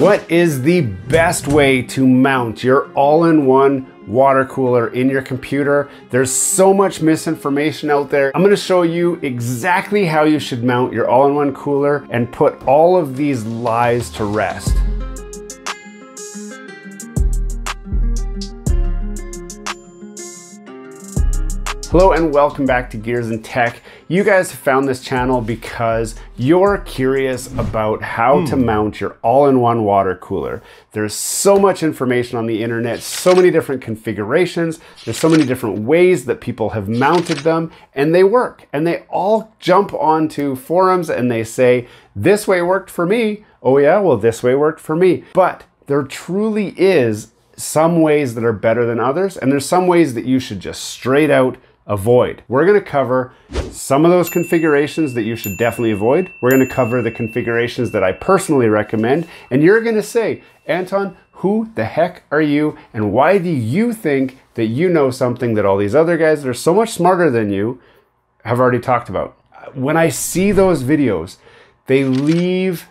What is the best way to mount your all-in-one water cooler in your computer? There's so much misinformation out there. I'm gonna show you exactly how you should mount your all-in-one cooler and put all of these lies to rest. Hello and welcome back to Gears and Tech. You guys have found this channel because you're curious about how to mount your all-in-one water cooler. There's so much information on the internet, so many different configurations, there's so many different ways that people have mounted them, and they work. And they all jump onto forums and they say, this way worked for me. Oh yeah, well this way worked for me. But there truly is some ways that are better than others, and there's some ways that you should just straight out avoid. We're gonna cover some of those configurations that you should definitely avoid. We're gonna cover the configurations that I personally recommend. And you're gonna say, Anton, who the heck are you? And why do you think that you know something that all these other guys that are so much smarter than you have already talked about? When I see those videos, they leave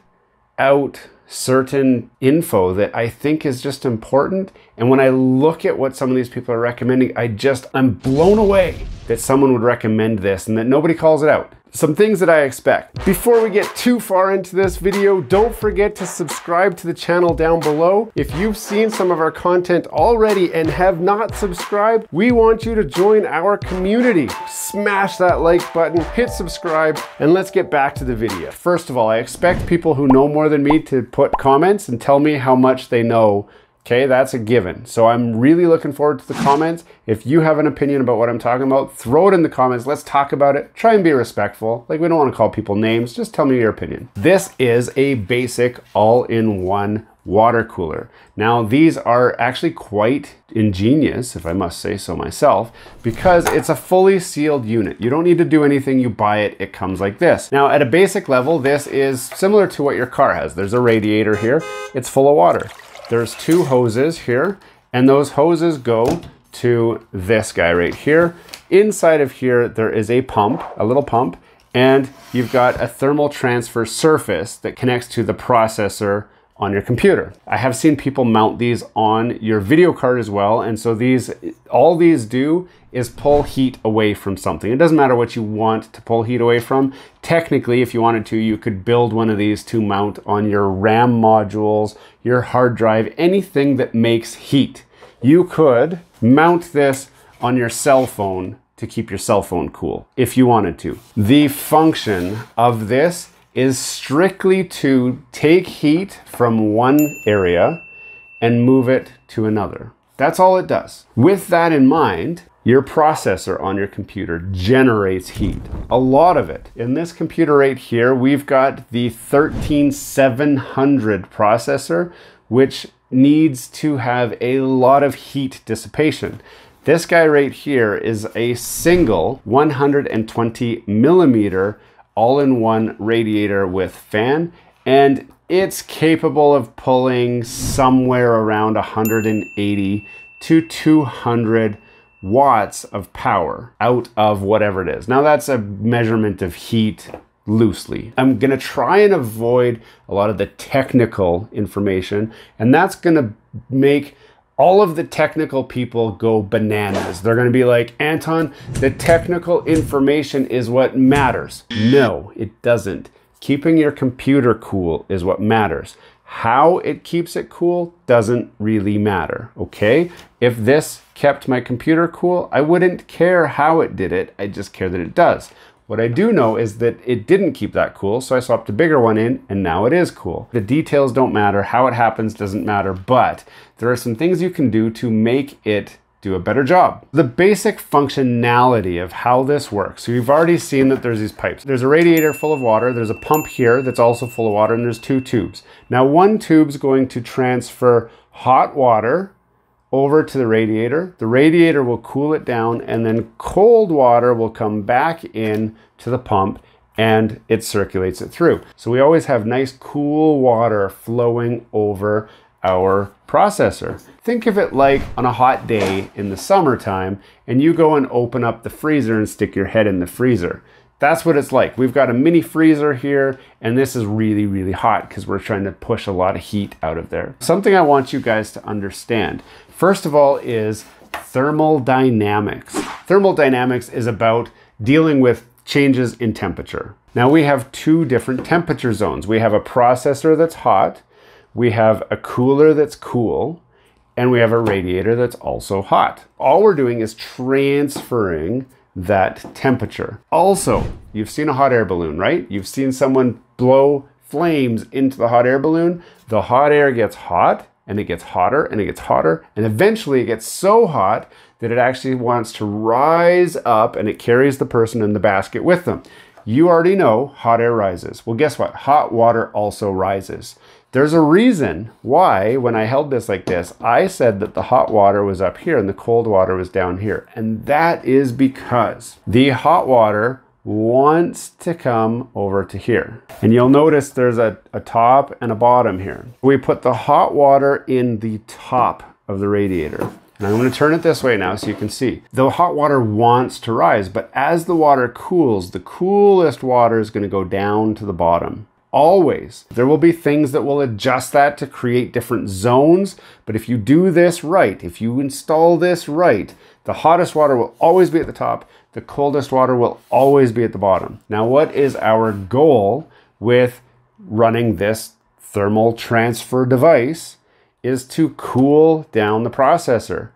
out certain info that I think is just important. And when I look at what some of these people are recommending, I'm blown away that someone would recommend this and that nobody calls it out. Some things that I expect. Before we get too far into this video, don't forget to subscribe to the channel down below. If you've seen some of our content already and have not subscribed, we want you to join our community. Smash that like button, hit subscribe, and let's get back to the video. First of all, I expect people who know more than me to put comments and tell me how much they know. Okay, that's a given. So I'm really looking forward to the comments. If you have an opinion about what I'm talking about, throw it in the comments. Let's talk about it. Try and be respectful. Like, we don't want to call people names. Just tell me your opinion. This is a basic all-in-one water cooler. Now, these are actually quite ingenious, if I must say so myself, because it's a fully sealed unit. You don't need to do anything. You buy it, it comes like this. Now, at a basic level, this is similar to what your car has. There's a radiator here. It's full of water. There's two hoses here, and those hoses go to this guy right here. Inside of here, there is a pump, a little pump, and you've got a thermal transfer surface that connects to the processor on your computer. I have seen people mount these on your video card as well, and so all these do is pull heat away from something. It doesn't matter what you want to pull heat away from. Technically, if you wanted to, you could build one of these to mount on your RAM modules, your hard drive, anything that makes heat. You could mount this on your cell phone to keep your cell phone cool, if you wanted to. The function of this is strictly to take heat from one area and move it to another. That's all it does. With that in mind, your processor on your computer generates heat, a lot of it. In this computer right here, we've got the 13700 processor, which needs to have a lot of heat dissipation. This guy right here is a single 120 millimeter all-in-one radiator with fan, and it's capable of pulling somewhere around 180 to 200 watts of power out of whatever it is. Now, that's a measurement of heat loosely. I'm gonna try and avoid a lot of the technical information, and that's gonna make all of the technical people go bananas. They're gonna be like, Anton, the technical information is what matters. No, it doesn't. Keeping your computer cool is what matters. How it keeps it cool doesn't really matter, okay? If this kept my computer cool, I wouldn't care how it did it, I just care that it does. What I do know is that it didn't keep that cool, so I swapped a bigger one in, and now it is cool. The details don't matter, how it happens doesn't matter, but there are some things you can do to make it do a better job. The basic functionality of how this works. So you've already seen that there's these pipes. There's a radiator full of water, there's a pump here that's also full of water, and there's two tubes. Now, one tube's going to transfer hot water over to the radiator. The radiator will cool it down, and then cold water will come back in to the pump and it circulates it through. So we always have nice cool water flowing over our processor. Think of it like on a hot day in the summertime, and you go and open up the freezer and stick your head in the freezer. That's what it's like. We've got a mini freezer here, and this is really, really hot because we're trying to push a lot of heat out of there. Something I want you guys to understand, first of all, is thermal dynamics. Thermal dynamics is about dealing with changes in temperature. Now we have two different temperature zones. We have a processor that's hot, we have a cooler that's cool, and we have a radiator that's also hot. All we're doing is transferring that temperature. Also, you've seen a hot air balloon, right? You've seen someone blow flames into the hot air balloon. The hot air gets hot, and it gets hotter, and it gets hotter, and eventually it gets so hot that it actually wants to rise up, and it carries the person in the basket with them. You already know hot air rises. Well, guess what? Hot water also rises. There's a reason why when I held this like this, I said that the hot water was up here and the cold water was down here. And that is because the hot water wants to come over to here. And you'll notice there's a top and a bottom here. We put the hot water in the top of the radiator. And I'm going to turn it this way now so you can see. The hot water wants to rise, but as the water cools, the coolest water is going to go down to the bottom. Always. There will be things that will adjust that to create different zones, but if you do this right, if you install this right, the hottest water will always be at the top, the coldest water will always be at the bottom. Now, what is our goal with running this thermal transfer device? Is to cool down the processor.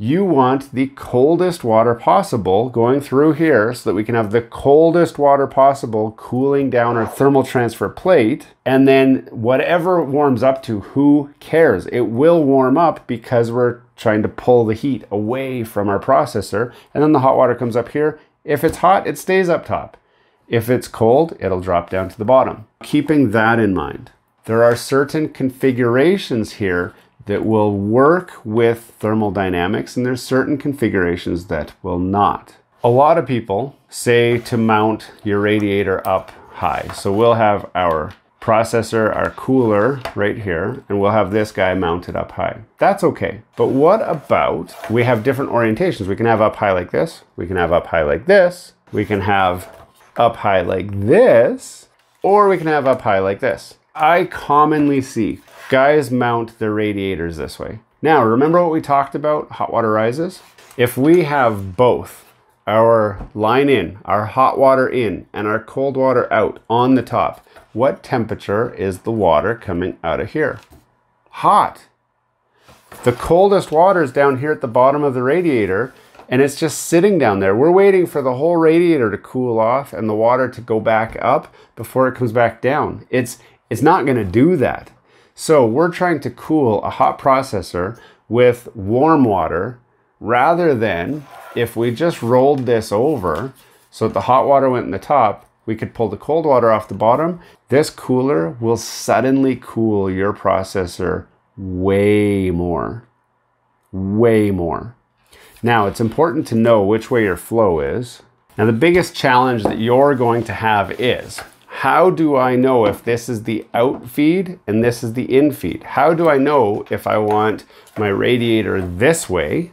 You want the coldest water possible going through here so that we can have the coldest water possible cooling down our thermal transfer plate. And then whatever warms up to, who cares? It will warm up because we're trying to pull the heat away from our processor. And then the hot water comes up here. If it's hot, it stays up top. If it's cold, it'll drop down to the bottom. Keeping that in mind, there are certain configurations here that will work with thermal dynamics, and there's certain configurations that will not. A lot of people say to mount your radiator up high. So we'll have our processor, our cooler right here, and we'll have this guy mounted up high. That's okay. But what about, we have different orientations. We can have up high like this. We can have up high like this. We can have up high like this, or we can have up high like this. I commonly see guys mount their radiators this way. Now, remember what we talked about, hot water rises? If we have both our line in, our hot water in, and our cold water out on the top, what temperature is the water coming out of here? Hot. The coldest water is down here at the bottom of the radiator, and it's just sitting down there. We're waiting for the whole radiator to cool off and the water to go back up before it comes back down. It's not going to do that. So we're trying to cool a hot processor with warm water rather than if we just rolled this over so that the hot water went in the top, we could pull the cold water off the bottom. This cooler will suddenly cool your processor way more, way more. Now, it's important to know which way your flow is. Now, the biggest challenge that you're going to have is, how do I know if this is the out feed and this is the in feed? How do I know if I want my radiator this way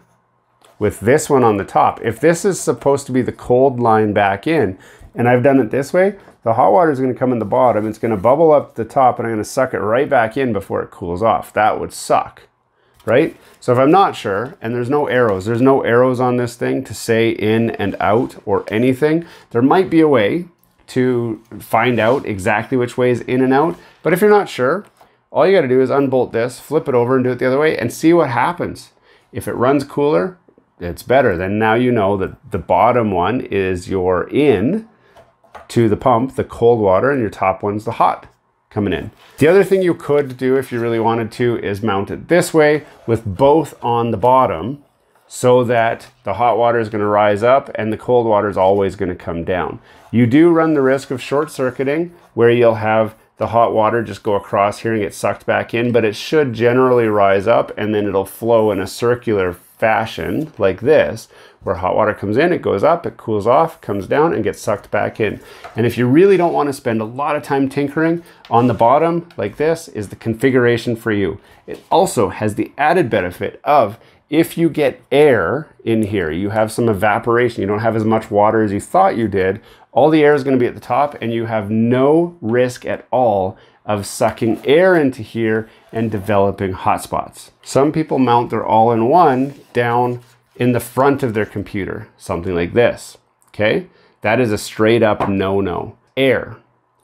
with this one on the top? If this is supposed to be the cold line back in and I've done it this way, the hot water is going to come in the bottom. It's going to bubble up the top and I'm going to suck it right back in before it cools off. That would suck, right? So if I'm not sure, and there's no arrows on this thing to say in and out or anything, there might be a way to find out exactly which way is in and out. But if you're not sure, all you got to do is unbolt this, flip it over and do it the other way and see what happens. If it runs cooler, it's better. Then now you know that the bottom one is your in to the pump, the cold water, and your top one's the hot coming in. The other thing you could do if you really wanted to is mount it this way with both on the bottom, so that the hot water is going to rise up and the cold water is always going to come down. You do run the risk of short circuiting where you'll have the hot water just go across here and get sucked back in, but it should generally rise up and then it'll flow in a circular fashion like this, where hot water comes in, it goes up, it cools off, comes down and gets sucked back in. And if you really don't want to spend a lot of time tinkering, on the bottom like this is the configuration for you. It also has the added benefit of If you get air in here, you have some evaporation, you don't have as much water as you thought you did, all the air is going to be at the top and you have no risk at all of sucking air into here and developing hot spots. Some people mount their all-in-one down in the front of their computer, something like this, okay? That is a straight up no-no. Air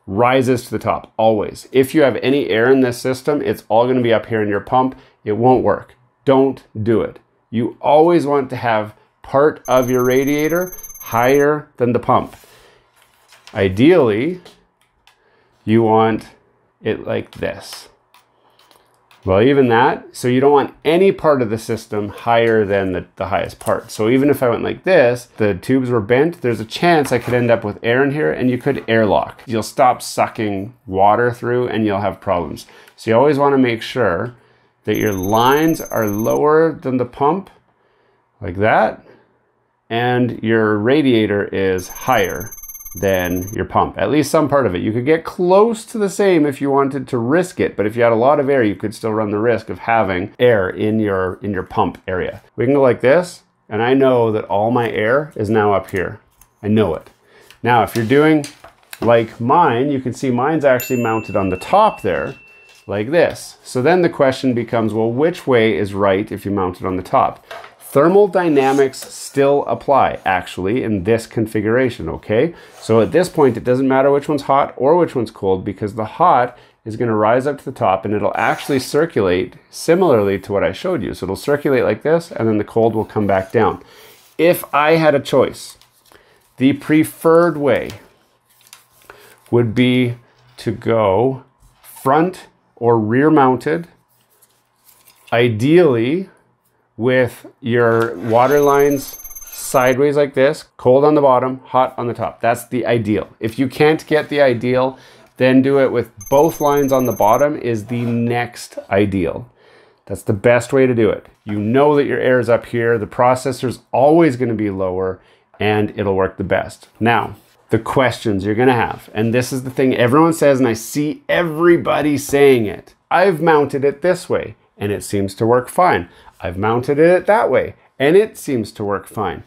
rises to the top, always. If you have any air in this system, it's all going to be up here in your pump. It won't work. Don't do it. You always want to have part of your radiator higher than the pump. Ideally, you want it like this. Well, even that, so you don't want any part of the system higher than the highest part. So even if I went like this, the tubes were bent, there's a chance I could end up with air in here and you could airlock. You'll stop sucking water through and you'll have problems. So you always want to make sure that your lines are lower than the pump, like that, and your radiator is higher than your pump, at least some part of it. You could get close to the same if you wanted to risk it, but if you had a lot of air, you could still run the risk of having air in your pump area. We can go like this, and I know that all my air is now up here. I know it. Now, if you're doing like mine, you can see mine's actually mounted on the top there, like this. So then the question becomes, well, which way is right if you mount it on the top? Thermal dynamics still apply, actually, in this configuration, okay? So at this point, it doesn't matter which one's hot or which one's cold, because the hot is gonna rise up to the top and it'll actually circulate similarly to what I showed you. So it'll circulate like this, and then the cold will come back down. If I had a choice, the preferred way would be to go front or rear mounted, ideally, with your water lines sideways like this, cold on the bottom, hot on the top. That's the ideal. If you can't get the ideal, then do it with both lines on the bottom is the next ideal. That's the best way to do it. You know that your air is up here, the processor's always gonna be lower, and it'll work the best. Now, the questions you're gonna have, and this is the thing everyone says, and I see everybody saying it. I've mounted it this way, and it seems to work fine. I've mounted it that way, and it seems to work fine.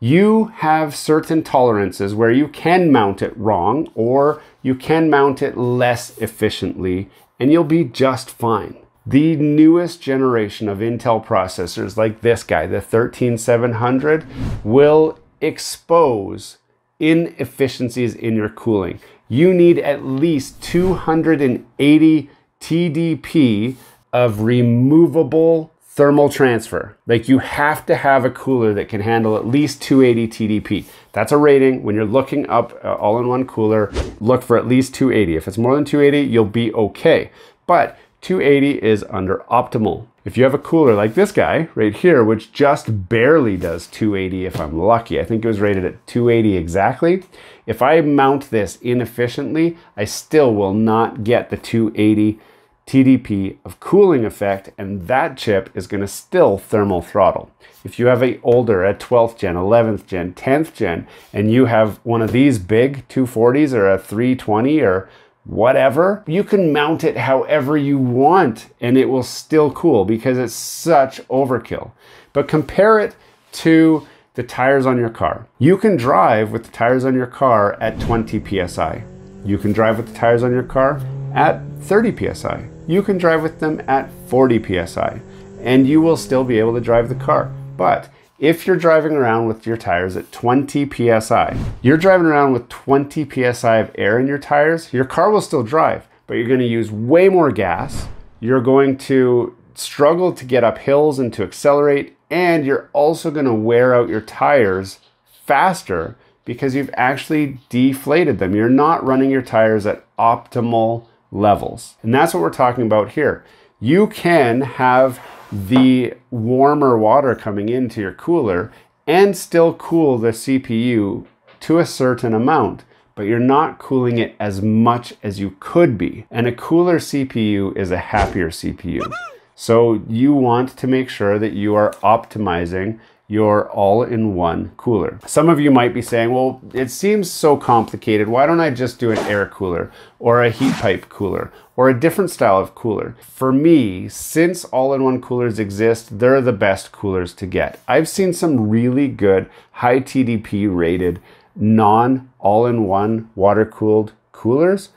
You have certain tolerances where you can mount it wrong, or you can mount it less efficiently, and you'll be just fine. The newest generation of Intel processors, like this guy, the 13700, will expose inefficiencies in your cooling. You need at least 280 TDP of removable thermal transfer. Like, you have to have a cooler that can handle at least 280 TDP. That's a rating. When you're looking up all-in-one cooler, look for at least 280. If it's more than 280, you'll be okay. But 280 is under optimal. If you have a cooler like this guy right here, which just barely does 280 if I'm lucky, I think it was rated at 280 exactly. If I mount this inefficiently, I still will not get the 280 TDP of cooling effect, and that chip is going to still thermal throttle. If you have an older, a 12th gen, 11th gen, 10th gen, and you have one of these big 240s or a 320 or whatever, you can mount it however you want and it will still cool because it's such overkill. But compare it to the tires on your car. You can drive with the tires on your car at 20 PSI. You can drive with the tires on your car at 30 PSI. You can drive with them at 40 PSI and you will still be able to drive the car. But if you're driving around with your tires at 20 PSI, you're driving around with 20 PSI of air in your tires, your car will still drive, but you're gonna use way more gas. You're going to struggle to get up hills and to accelerate, and you're also gonna wear out your tires faster because you've actually deflated them. You're not running your tires at optimal levels. And that's what we're talking about here. You can have the warmer water coming into your cooler and still cool the CPU to a certain amount, but you're not cooling it as much as you could be. And a cooler CPU is a happier CPU. So you want to make sure that you are optimizing your all-in-one cooler. Some of you might be saying, well, it seems so complicated. Why don't I just do an air cooler or a heat pipe cooler or a different style of cooler? For me, since all-in-one coolers exist, they're the best coolers to get. I've seen some really good high TDP rated non-all-in-one water-cooled coolers,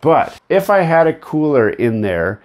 but if I had a cooler in there,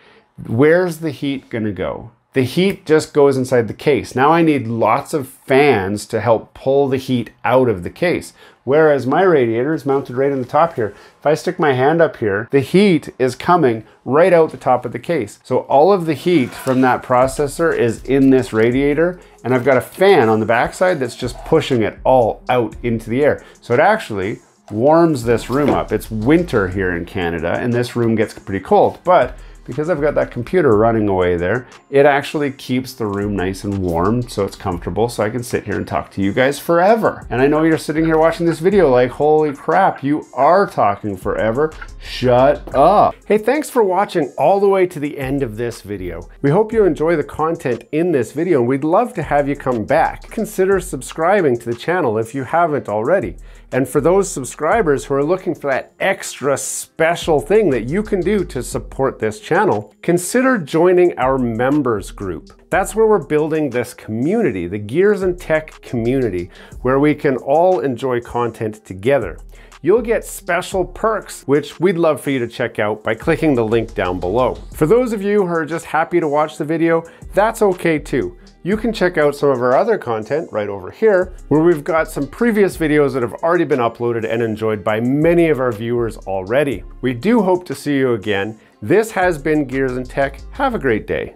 where's the heat gonna go? The heat just goes inside the case. Now I need lots of fans to help pull the heat out of the case. Whereas my radiator is mounted right in the top here. If I stick my hand up here, the heat is coming right out the top of the case. So all of the heat from that processor is in this radiator, and I've got a fan on the backside that's just pushing it all out into the air. So it actually warms this room up. It's winter here in Canada, and this room gets pretty cold, but because I've got that computer running away there, it actually keeps the room nice and warm so it's comfortable, so I can sit here and talk to you guys forever. And I know you're sitting here watching this video like, holy crap, you are talking forever. Shut up. Hey, thanks for watching all the way to the end of this video. We hope you enjoy the content in this video, and we'd love to have you come back. Consider subscribing to the channel if you haven't already. And for those subscribers who are looking for that extra special thing that you can do to support this channel, consider joining our members group. That's where we're building this community, the Gears and Tech community, where we can all enjoy content together. You'll get special perks, which we'd love for you to check out by clicking the link down below. For those of you who are just happy to watch the video, that's okay too. You can check out some of our other content right over here, where we've got some previous videos that have already been uploaded and enjoyed by many of our viewers already. We do hope to see you again. This has been Gears and Tech. Have a great day.